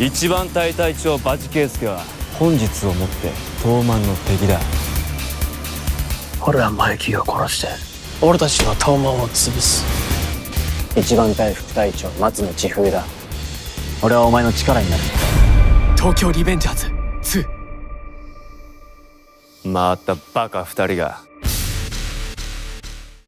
一番隊隊長馬智圭介は本日をもって東卍の敵だ。俺はマイキーを殺して俺たちは東卍を潰す。一番隊副隊長松野千冬だ。俺はお前の力になる。東京リベンジャーズ2。回ったバカ2人が